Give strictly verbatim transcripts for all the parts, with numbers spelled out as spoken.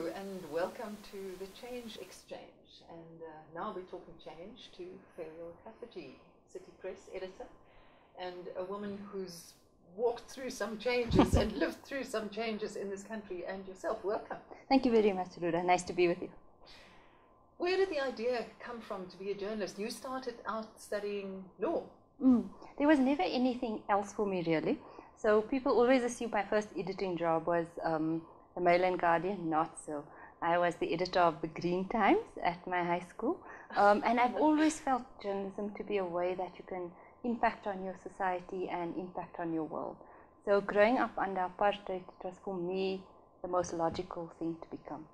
Hello and welcome to the Change Exchange, and uh, now we're talking change to Ferial Haffajee, City Press editor, and a woman who's walked through some changes and lived through some changes in this country, and yourself. Welcome. Thank you very much, Ruda. Nice to be with you. Where did the idea come from to be a journalist? You started out studying law. Mm. There was never anything else for me, really. So people always assume my first editing job was um, The Mail and Guardian. Not so. I was the editor of the Green Times at my high school. Um, and I've always felt journalism to be a way that you can impact on your society and impact on your world. So growing up under apartheid, it was for me the most logical thing to become.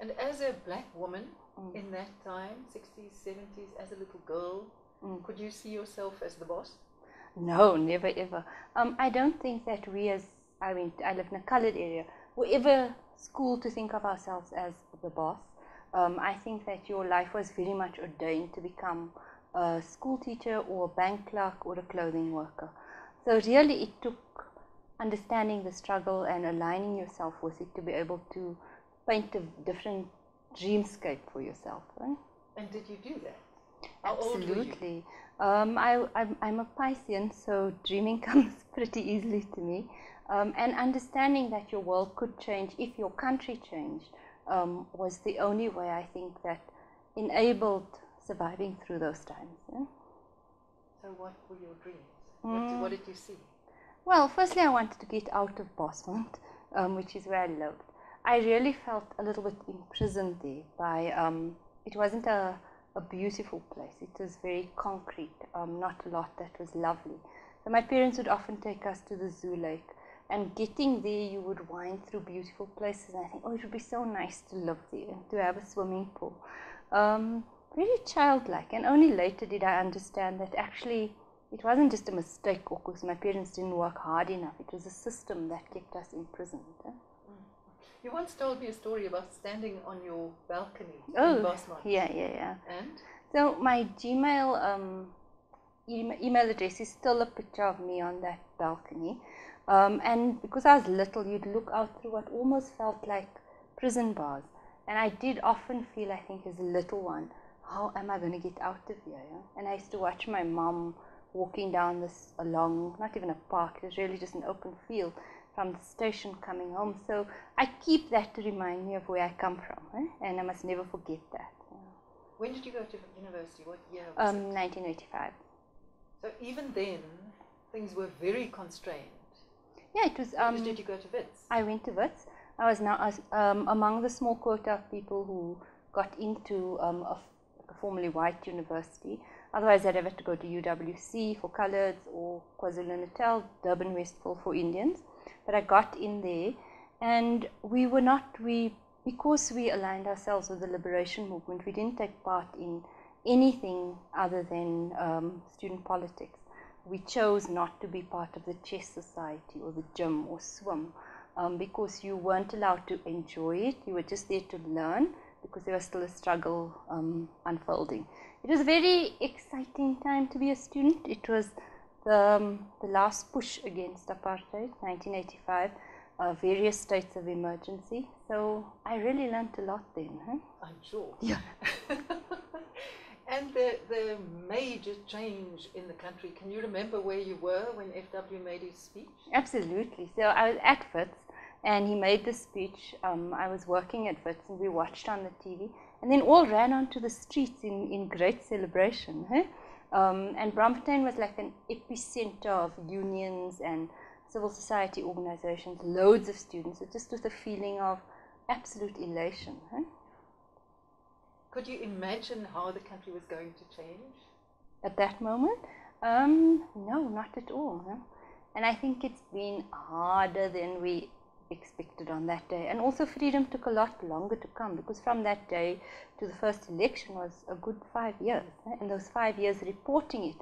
And as a black woman mm. in that time, sixties, seventies, as a little girl, mm. could you see yourself as the boss? No, never ever. Um, I don't think that we as, I mean, I live in a coloured area, were ever schooled to think of ourselves as the boss. Um, I think that your life was very much ordained to become a school teacher or a bank clerk or a clothing worker. So really it took understanding the struggle and aligning yourself with it to be able to paint a different dreamscape for yourself. Right? And did you do that? How Absolutely. Old were you? Um, I, I'm, I'm a Piscean, so dreaming comes pretty easily to me. Um, and understanding that your world could change if your country changed um, was the only way, I think, that enabled surviving through those times. Yeah? So what were your dreams? Mm. What, what did you see? Well, firstly, I wanted to get out of Bosmont, um, which is where I lived. I really felt a little bit imprisoned there by, um, it wasn't a, a beautiful place, it was very concrete, um, not a lot that was lovely. So my parents would often take us to the Zoo Lake, and getting there you would wind through beautiful places, and I think, oh, it would be so nice to live there and to have a swimming pool. Um, really childlike, and only later did I understand that actually it wasn't just a mistake, or because my parents didn't work hard enough, it was a system that kept us imprisoned. Eh? You once told me a story about standing on your balcony oh, in Basmark. Yeah, yeah, yeah. And? So my Gmail um, email address is still a picture of me on that balcony. Um, and because I was little, you'd look out through what almost felt like prison bars. And I did often feel, I think, as a little one, how am I going to get out of here? Yeah? And I used to watch my mum walking down this along, not even a park, it was really just an open field, from the station coming home. So I keep that to remind me of where I come from, eh? And I must never forget that. Yeah. When did you go to university? What year was um, it? nineteen eighty-five. So even then, things were very constrained. Yeah, it was... Um, did you go to Wits? I went to Wits. I was now um, among the small quota of people who got into um, a, a formerly white university. Otherwise, I'd have to go to U W C for coloureds, or KwaZulu-Natal, Durban Westville for Indians. But I got in there, and we were not, we because we aligned ourselves with the liberation movement, we didn't take part in anything other than um, student politics. We chose not to be part of the chess society or the gym or swim, um, because you weren't allowed to enjoy it, you were just there to learn, because there was still a struggle um, unfolding. It was a very exciting time to be a student. It was The, um, the last push against apartheid, nineteen eighty-five, uh, various states of emergency. So I really learnt a lot then. Huh? I'm sure. Yeah. And the, the major change in the country, can you remember where you were when F W made his speech? Absolutely. So I was at Wits, and he made the speech. Um, I was working at Wits, and we watched on the T V, and then all ran onto the streets in, in great celebration. Huh? Um, and Braamfontein was like an epicenter of unions and civil society organizations, loads of students, just with a feeling of absolute elation. Huh? Could you imagine how the country was going to change? At that moment? Um, no, not at all. Huh? And I think it's been harder than we expected on that day. And also freedom took a lot longer to come, because from that day to the first election was a good five years. Eh? And those five years reporting it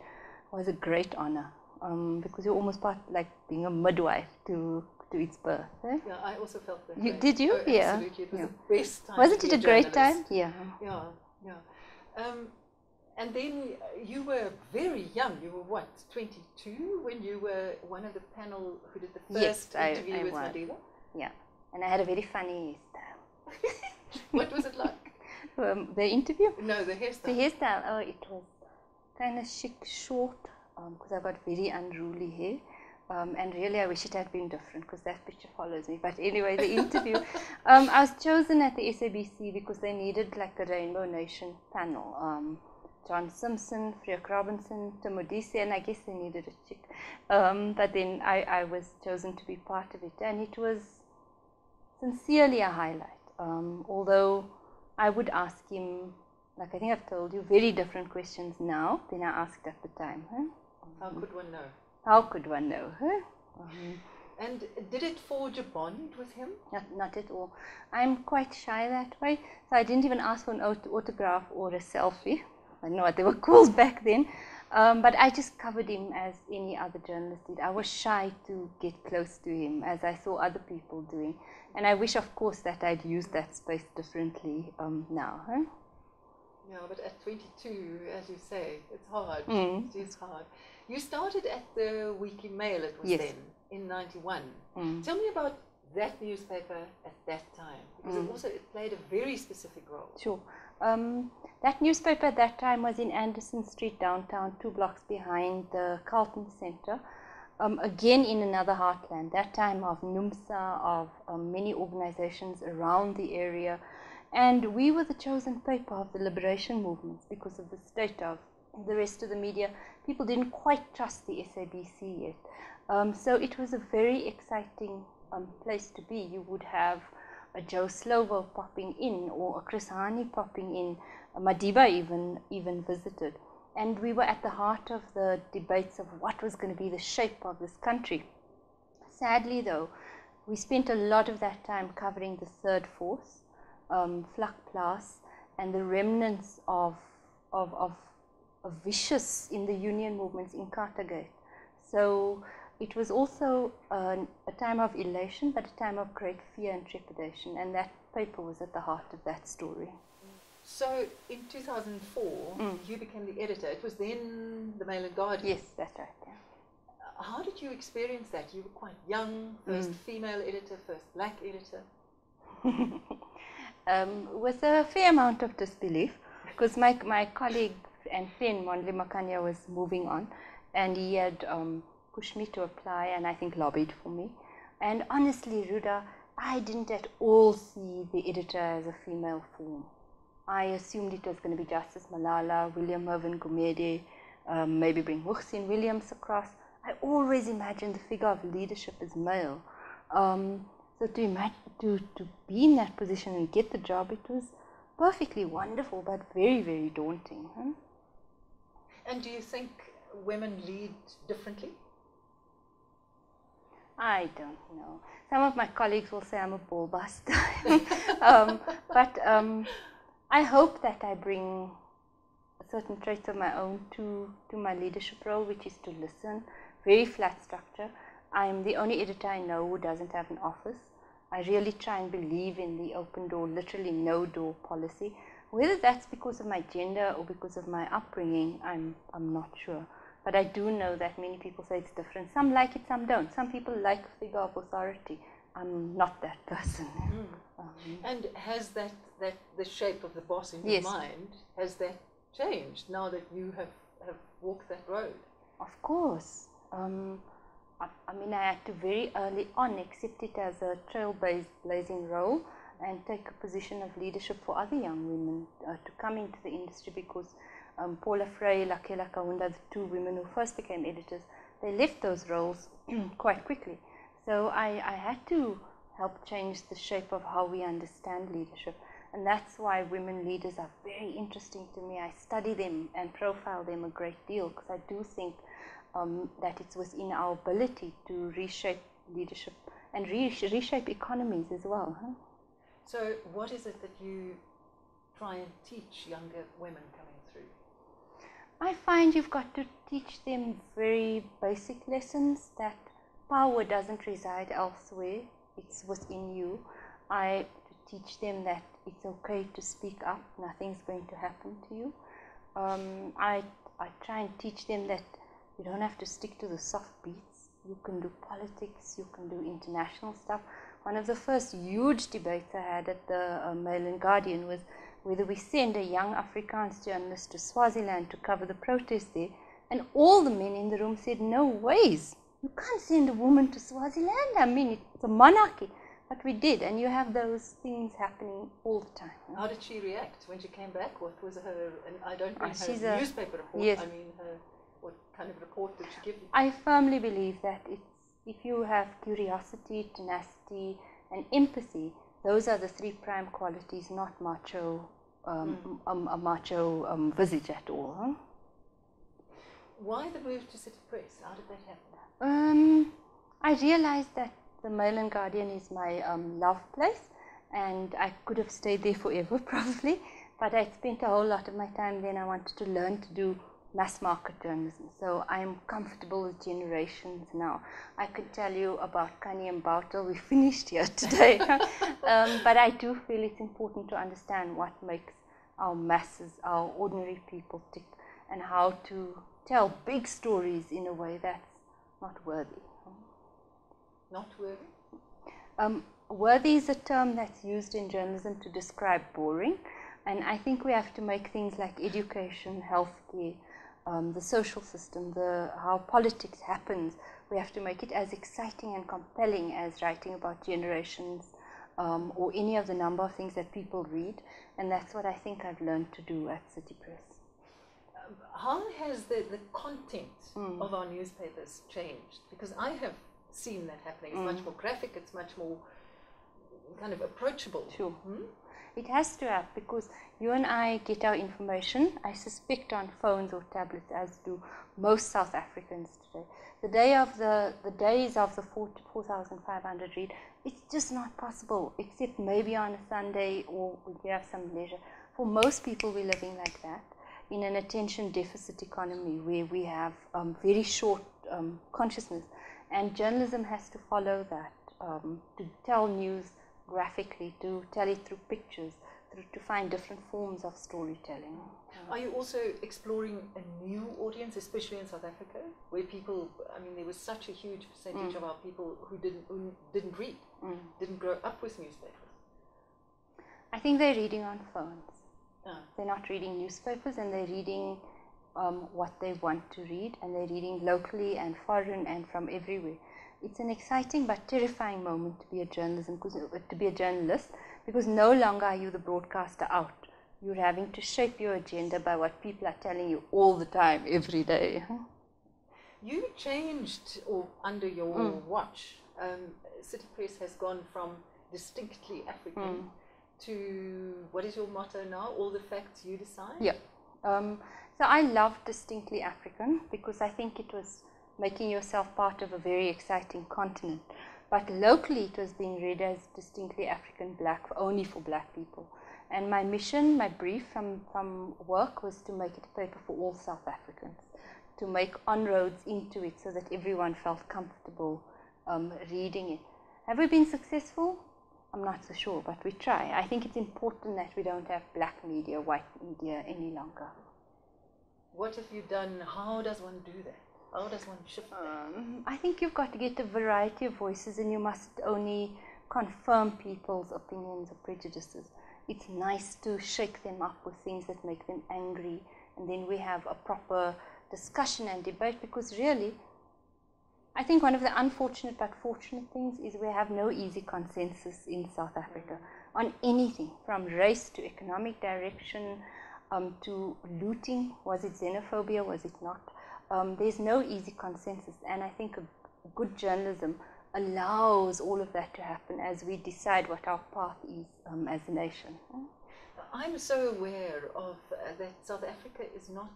was a great honor, um, because you're almost part like being a midwife to to its birth. Eh? Yeah, I also felt that. You, did you? Oh, yeah. Absolutely. It was yeah. the best time. Wasn't it a great time? Yeah. Yeah, yeah. Um, and then you were very young. You were what, twenty-two when you were one of the panel who did the first yes, interview I, I with was. Madiba? Yeah, and I had a very funny hairstyle. What was it like? Um, the interview? No, the hairstyle. The hairstyle. Oh, it was kind of chic, short, because um, I got very unruly hair. Um, and really, I wish it had been different because that picture follows me. But anyway, the interview. um, I was chosen at the S A B C because they needed like the Rainbow Nation panel. Um, John Simpson, Freek Robinson, Tim Modise, and I guess they needed a chick. Um, but then I, I was chosen to be part of it. And it was sincerely a highlight. Um, although I would ask him, like I think I've told you, very different questions now than I asked at the time. Huh? How could one know? How could one know, huh? Mm-hmm. And did it forge a bond with him? Not, not at all. I'm quite shy that way, so I didn't even ask for an aut autograph or a selfie. I don't know what they were called back then, um, but I just covered him as any other journalist did. I was shy to get close to him, as I saw other people doing. And I wish, of course, that I'd used that space differently um, now, huh? Yeah, but at twenty-two, as you say, it's hard. Mm. It is hard. You started at the Weekly Mail, it was yes. then, in ninety-one. Mm. Tell me about that newspaper at that time, because mm. it also it played a very specific role. Sure. Um, that newspaper at that time was in Anderson Street downtown, two blocks behind the Carlton Centre, um, again in another heartland, that time of NUMSA, of um, many organisations around the area. And we were the chosen paper of the liberation movements because of the state of the rest of the media. People didn't quite trust the S A B C yet. Um, so it was a very exciting um, place to be. You would have a Joe Slovo popping in or a Chris Hani popping in, a Madiba even, even visited. And we were at the heart of the debates of what was going to be the shape of this country. Sadly, though, we spent a lot of that time covering the third force. Um, Vlakplaas and the remnants of, of, of, of vicious in the union movements in Cartergate. So it was also an, a time of elation, but a time of great fear and trepidation, and that paper was at the heart of that story. So in two thousand four, mm. you became the editor. It was then The Mail and Guardian. Yes, that's right. Yeah. How did you experience that? You were quite young, first mm. female editor, first black editor. Um, with a fair amount of disbelief, because my, my colleague and friend Mondale Makanya was moving on, and he had um, pushed me to apply and I think lobbied for me. And honestly, Ruda, I didn't at all see the editor as a female form. I assumed it was going to be Justice Malala, William Irvin Goumede, um, maybe bring Huxin Williams across. I always imagined the figure of leadership as male. Um, So to, imagine, to, to be in that position and get the job, it was perfectly wonderful, but very, very daunting. Huh? And do you think women lead differently? I don't know. Some of my colleagues will say I'm a ball buster. um, but um, I hope that I bring certain traits of my own to, to my leadership role, which is to listen, very flat structure. I'm the only editor I know who doesn't have an office. I really try and believe in the open door, literally no door policy. Whether that's because of my gender or because of my upbringing, I'm, I'm not sure. But I do know that many people say it's different. Some like it, some don't. Some people like a figure of authority. I'm not that person. Mm. Um, and has that, that, the shape of the boss in yes. your mind, has that changed now that you have, have walked that road? Of course. Um, I mean, I had to very early on accept it as a trailblazing role and take a position of leadership for other young women uh, to come into the industry because um, Paula Frey, Lakela Kahunda, the two women who first became editors, they left those roles quite quickly. So I, I had to help change the shape of how we understand leadership. And that's why women leaders are very interesting to me. I study them and profile them a great deal because I do think Um, that it's within our ability to reshape leadership and re reshape economies as well. Huh? So what is it that you try and teach younger women coming through? I find you've got to teach them very basic lessons that power doesn't reside elsewhere, it's within you. I teach them that it's okay to speak up, nothing's going to happen to you. Um, I, I try and teach them that you don't have to stick to the soft beats. You can do politics, you can do international stuff. one of the first huge debates I had at the uh, Mail and Guardian was whether we send a young Afrikaans journalist to Swaziland to cover the protests there. And all the men in the room said, no ways, you can't send a woman to Swaziland. I mean, it's a monarchy. But we did, and you have those things happening all the time. Right? How did she react when she came back? What was her, and I don't mean oh, her a, newspaper report, yes. I mean her, what kind of report did she give you? I firmly believe that it's, if you have curiosity, tenacity, and empathy, those are the three prime qualities, not macho, um, mm. um, a macho um, visage at all. Huh? Why the move to City Press? How did that happen? Um, I realized that the Mail and Guardian is my um, love place, and I could have stayed there forever probably, but I spent a whole lot of my time then. I wanted to learn to do mass market journalism, so I'm comfortable with generations now. I could tell you about Kanye and Bautel. We finished here today. um, but I do feel it's important to understand what makes our masses, our ordinary people tick, and how to tell big stories in a way that's not worthy. Not worthy? Um, worthy is a term that's used in journalism to describe boring, and I think we have to make things like education, healthcare, um, the social system, the, how politics happens, we have to make it as exciting and compelling as writing about generations um, or any of the number of things that people read, and that's what I think I've learned to do at City Press. Um, how has the, the content mm. of our newspapers changed? Because I have seen that happening. It's mm. much more graphic, it's much more kind of approachable. Sure. Hmm? It has to have, because you and I get our information, I suspect, on phones or tablets, as do most South Africans today. The day of the, the days of the four thousand five hundred read, it's just not possible, except maybe on a Sunday or we have some leisure. For most people, we're living like that in an attention deficit economy where we have um, very short um, consciousness. And journalism has to follow that, um, to tell news graphically, to tell it through pictures, through, to find different forms of storytelling. Are you also exploring a new audience, especially in South Africa, where people, I mean, there was such a huge percentage mm. of our people who didn't, who didn't read, mm. didn't grow up with newspapers? I think they're reading on phones. Ah. They're not reading newspapers, and they're reading Um, what they want to read, and they're reading locally and foreign and from everywhere. It's an exciting but terrifying moment to be a journalism, to be a journalist, because no longer are you the broadcaster out. You're having to shape your agenda by what people are telling you all the time, every day. You changed, or under your mm. watch, um, City Press has gone from distinctly African mm. to, what is your motto now? All the facts you decide? Yeah. Um, so I love distinctly African, because I think it was making yourself part of a very exciting continent. But locally it was being read as distinctly African, black, only for black people. And my mission, my brief from, from work, was to make it a paper for all South Africans, to make on-roads into it so that everyone felt comfortable um, reading it. Have we been successful? I'm not so sure, but we try. I think it's important that we don't have black media, white media any longer. What have you done? How does one do that? How does one shift that? Um, I think you've got to get a variety of voices, and you must only confirm people's opinions or prejudices. It's nice to shake them up with things that make them angry, and then we have a proper discussion and debate, because really, I think one of the unfortunate but fortunate things is we have no easy consensus in South Africa on anything, from race to economic direction um, to looting. Was it xenophobia? Was it not? Um, there's no easy consensus, and I think a good journalism allows all of that to happen as we decide what our path is um, as a nation. I'm so aware of uh, that South Africa is not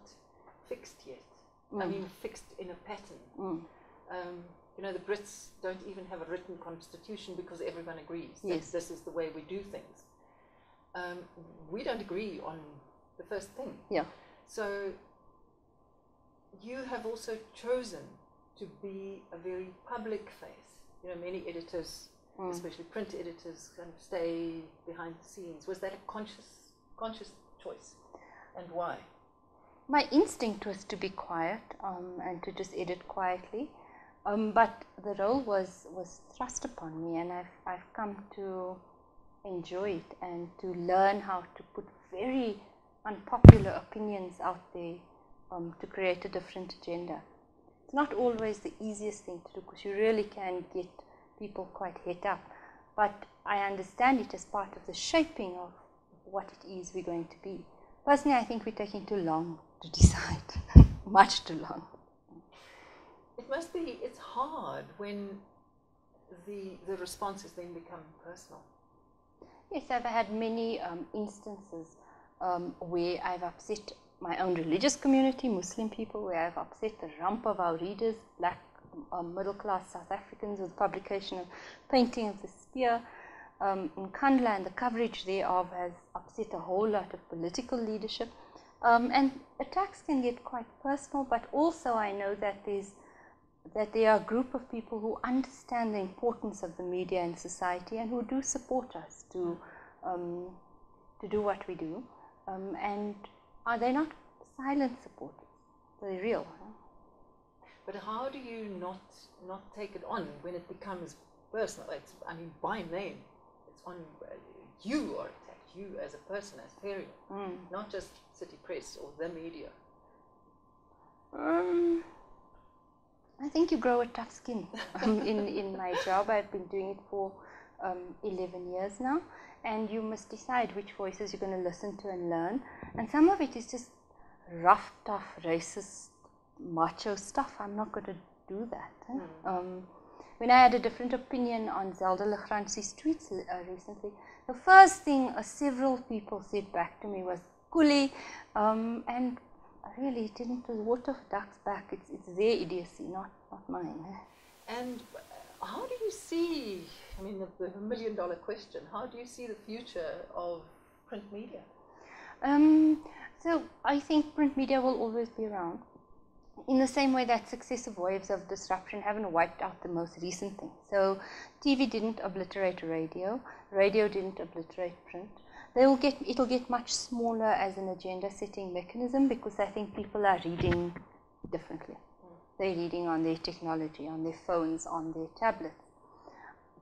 fixed yet. Mm. I mean, fixed in a pattern. Mm. Um, you know, the Brits don't even have a written constitution because everyone agrees that yes. this is the way we do things. Um, we don't agree on the first thing. Yeah. So you have also chosen to be a very public face. You know, many editors, mm. especially print editors, kind of stay behind the scenes. Was that a conscious, conscious choice, and why? My instinct was to be quiet um, and to just edit quietly. Um, but the role was, was thrust upon me, and I've, I've come to enjoy it and to learn how to put very unpopular opinions out there um, to create a different agenda. It's not always the easiest thing to do because you really can get people quite het up. But I understand it as part of the shaping of what it is we're going to be. Personally, I think we're taking too long to decide, much too long. It must be, it's hard when the, the responses then become personal. Yes, I've had many um, instances um, where I've upset my own religious community, Muslim people, where I've upset the rump of our readers, black um, middle-class South Africans, with the publication of Painting of the Spear. Um, Nkandla and the coverage thereof has upset a whole lot of political leadership. Um, and attacks can get quite personal, but also I know that there's that there are a group of people who understand the importance of the media and society and who do support us to, um, to do what we do. Um, and are they not silent supporters? They're real. Huh? But how do you not, not take it on when it becomes personal? It's, I mean, by name, it's on you are attacked, you as a person, as Ferial, mm. not just City Press or the media. Um... I think you grow a tough skin. Um, in, in my job, I've been doing it for um, eleven years now, and you must decide which voices you're going to listen to and learn. And some of it is just rough, tough, racist, macho stuff. I'm not going to do that. Eh? Mm. Um, when I had a different opinion on Zelda Legrandsi's tweets uh, recently, the first thing uh, several people said back to me was, "Kuli," um, and really, it didn't. The water ducks back. It's it's their idiocy, not not mine. And how do you see? I mean, the, the million dollar question. How do you see the future of print media? Um, so I think print media will always be around, in the same way that successive waves of disruption haven't wiped out the most recent thing. So T V didn't obliterate radio. Radio didn't obliterate print. They will get, it'll get much smaller as an agenda-setting mechanism because I think people are reading differently. Mm. They're reading on their technology, on their phones, on their tablets.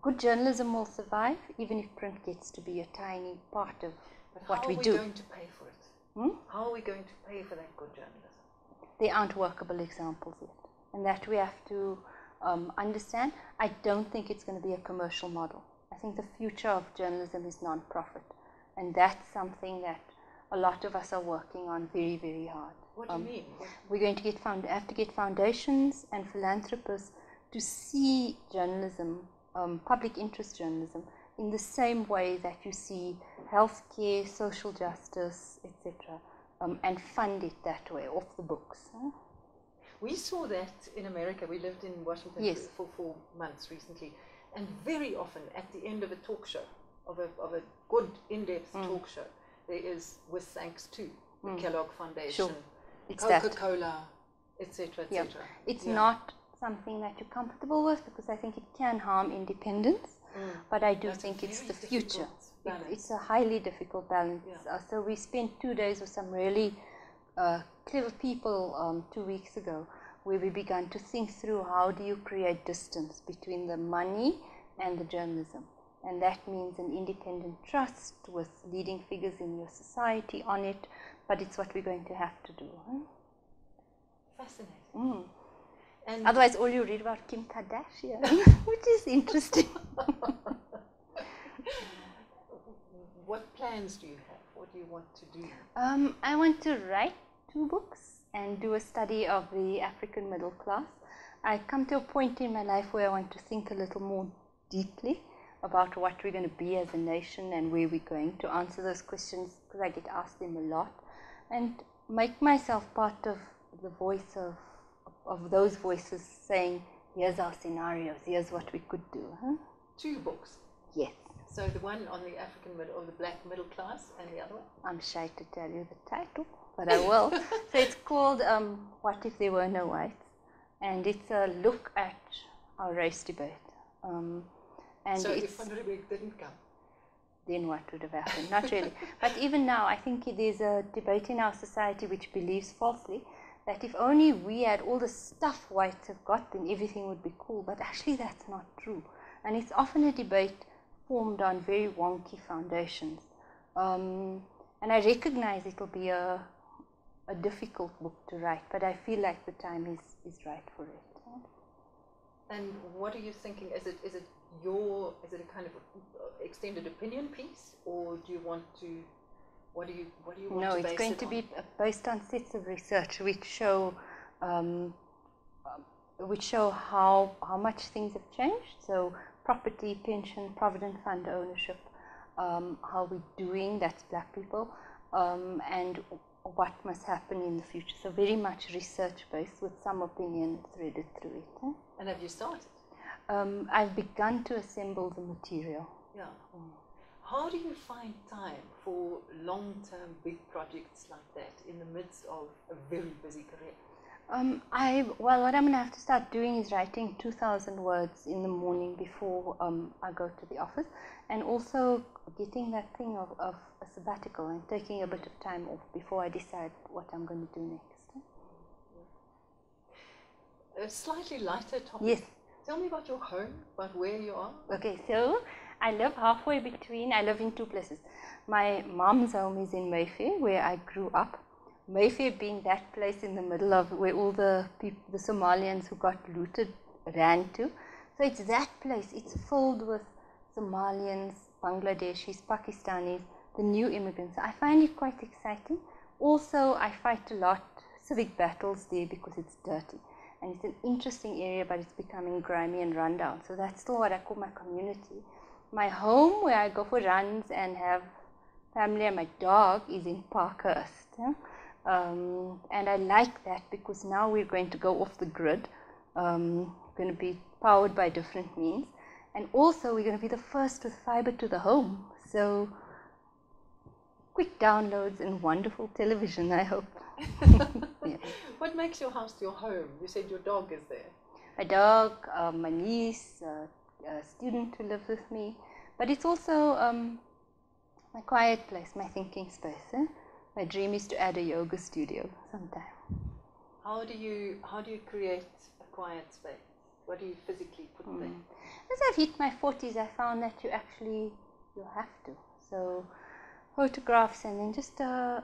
Good journalism will survive, even if print gets to be a tiny part of but what we do. How are we going to pay for it? Hmm? How are we going to pay for that good journalism? There aren't workable examples yet, and that we have to um, understand. I don't think it's going to be a commercial model. I think the future of journalism is non-profit. And that's something that a lot of us are working on very, very hard. What do you um, mean? We're going to get found, have to get foundations and philanthropists to see journalism, um, public interest journalism, in the same way that you see healthcare, social justice, et cetera, um, and fund it that way, off the books. Huh? We saw that in America. We lived in Washington yes. for four months recently, and very often at the end of a talk show, Of a, of a good in-depth mm. talk show, there is with thanks to the mm. Kellogg Foundation, sure. Coca Cola, et cetera, et cetera. Yep. It's yeah. not something that you're comfortable with because I think it can harm independence, mm. but I do That's think it's the future. It, it's a highly difficult balance. Yeah. Uh, so we spent two days with some really uh, clever people um, two weeks ago where we began to think through how do you create distance between the money and the journalism. And that means an independent trust with leading figures in your society on it, but it's what we're going to have to do. Huh? Fascinating. Mm. And otherwise, all you read about Kim Kardashian, which is interesting. What plans do you have? What do you want to do? Um, I want to write two books and do a study of the African middle class. I come to a point in my life where I want to think a little more deeply about what we're going to be as a nation and where we're going, to answer those questions because I get asked them a lot, and make myself part of the voice of of those voices saying, here's our scenarios, here's what we could do. Huh? Two books? Yes. So the one on the African middle, or the black middle class, and the other one? I'm shy to tell you the title, but I will. So it's called um, What If There Were No Whites, and it's a look at our race debate. Um, And so if Vanderbeek didn't come? Then what would have happened? Not really. But even now, I think there's a debate in our society which believes falsely that if only we had all the stuff whites have got, then everything would be cool. But actually that's not true. And it's often a debate formed on very wonky foundations. Um, and I recognize it will be a, a difficult book to write, but I feel like the time is, is right for it. And what are you thinking? Is it, is it your, is it a kind of extended opinion piece, or do you want to, what do you, what do you want no, to base No, it's going it to on? be based on sets of research which show, um, which show how, how much things have changed. So property, pension, provident fund ownership, um, how we're doing, that's black people, um, and what must happen in the future. So very much research-based with some opinion threaded through it. Eh? And have you started? Um, I've begun to assemble the material. Yeah. Mm. How do you find time for long-term big projects like that in the midst of a very busy career? Um, I, well, what I'm going to have to start doing is writing two thousand words in the morning before um, I go to the office, and also getting that thing of, of a sabbatical and taking a bit of time off before I decide what I'm going to do next. A slightly lighter topic. Yes. Tell me about your home, about where you are. Okay, so I live halfway between, I live in two places. My mom's home is in Mayfair, where I grew up. Mayfair being that place in the middle of where all the people, the Somalians who got looted ran to. So it's that place. It's filled with Somalians, Bangladeshis, Pakistanis, the new immigrants. I find it quite exciting. Also, I fight a lot civic battles there because it's dirty. And it's an interesting area, but it's becoming grimy and rundown. So that's still what I call my community. My home, where I go for runs and have family and my dog, is in Parkhurst. Yeah? Um, and I like that because now we're going to go off the grid, um, going to be powered by different means, and also we're going to be the first with fiber to the home, so quick downloads and wonderful television, I hope. Yeah. What makes your house your home? You said your dog is there. My dog, uh, my niece, uh, a student who lives with me, but it's also um, my quiet place, my thinking space. Eh? My dream is to add a yoga studio sometime. How do you how do you create a quiet space? What do you physically put mm. there? As I've hit my forties, I found that you actually you have to. So photographs and then just a, a,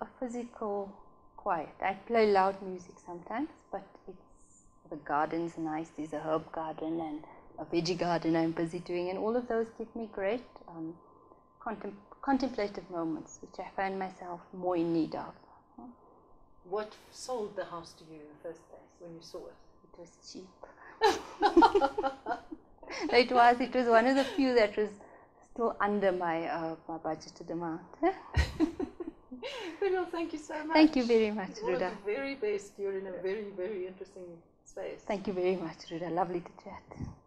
a physical quiet. I play loud music sometimes, but it's the garden's nice. There's a herb garden and a veggie garden I'm busy doing, and all of those give me great um, contemplation. Contemplative moments, which I find myself more in need of. What sold the house to you in the first place when you saw it? It was cheap. It was. It was one of the few that was still under my uh, my budgeted amount. Well, thank you so much. Thank you very much, Ruda. All the very best. You're in a very, very interesting space. Thank you very much, Ruda. Lovely to chat.